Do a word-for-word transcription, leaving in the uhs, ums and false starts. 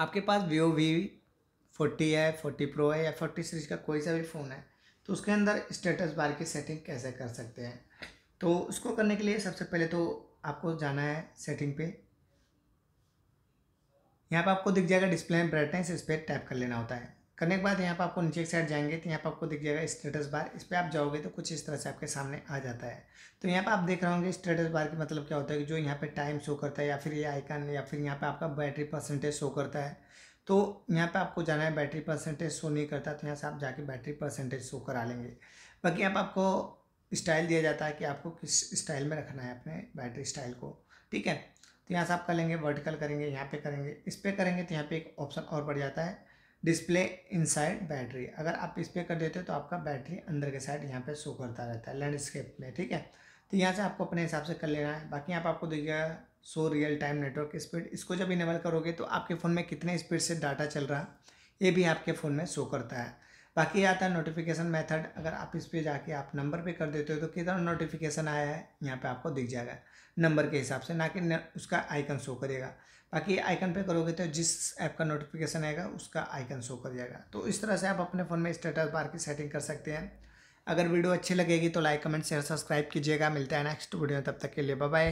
आपके पास vivo V forty है, फ़ोर्टी Pro है या फ़ोर्टी सीरीज़ का कोई सा भी फ़ोन है तो उसके अंदर स्टेटस बार की सेटिंग कैसे कर सकते हैं, तो उसको करने के लिए सबसे पहले तो आपको जाना है सेटिंग पे। यहाँ पे आपको दिख जाएगा डिस्प्ले में ब्राइटनेस, इस पर टैप कर लेना होता है। करने के बाद यहाँ पे आपको नीचे एक साइड जाएंगे तो यहाँ पे आपको दिख जाएगा स्टेटस बार, इस पर आप जाओगे तो कुछ इस तरह से आपके सामने आ जाता है। तो यहाँ पे आप देख रहे होंगे स्टेटस बार के मतलब क्या होता है कि जो यहाँ पे टाइम शो करता है या फिर ये आइकन या फिर यहाँ पे आपका बैटरी परसेंटेज शो करता है। तो यहाँ पे आपको जाना है, बैटरी परसेंटेज शो नहीं करता तो यहाँ से आप जाके बैटरी परसेंटेज शो करा लेंगे। बाकी यहाँ पर आपको स्टाइल दिया जाता है कि आपको किस स्टाइल में रखना है अपने बैटरी स्टाइल को, ठीक है। तो यहाँ से आप करेंगे वर्टिकल करेंगे, यहाँ पे करेंगे, इस पर करेंगे तो यहाँ पे एक ऑप्शन और बढ़ जाता है डिस्प्ले इनसाइड बैटरी। अगर आप इस पर कर देते हो तो आपका बैटरी अंदर के साइड यहाँ पे शो करता रहता है लैंडस्केप में, ठीक है। तो यहाँ से आपको अपने हिसाब से कर लेना है। बाकी यहाँ पर आपको देखिएगा show real time network speed, इसको जब इनेबल करोगे तो आपके फ़ोन में कितने स्पीड से डाटा चल रहा ये भी आपके फ़ोन में शो करता है। बाकी आता है नोटिफिकेशन मेथड, अगर आप इस पर जाके आप नंबर पे कर देते हो तो कितना नोटिफिकेशन आया है यहाँ पे आपको दिख जाएगा नंबर के हिसाब से, ना कि उसका आइकन शो करेगा। बाकी आइकन पे करोगे तो जिस ऐप का नोटिफिकेशन आएगा उसका आइकन शो कर जाएगा। तो इस तरह से आप अपने फ़ोन में स्टेटस बार की सेटिंग कर सकते हैं। अगर वीडियो अच्छी लगेगी तो लाइक कमेंट शेयर सब्सक्राइब कीजिएगा। मिलता है नेक्स्ट वीडियो, तब तक के लिए बाय बाय।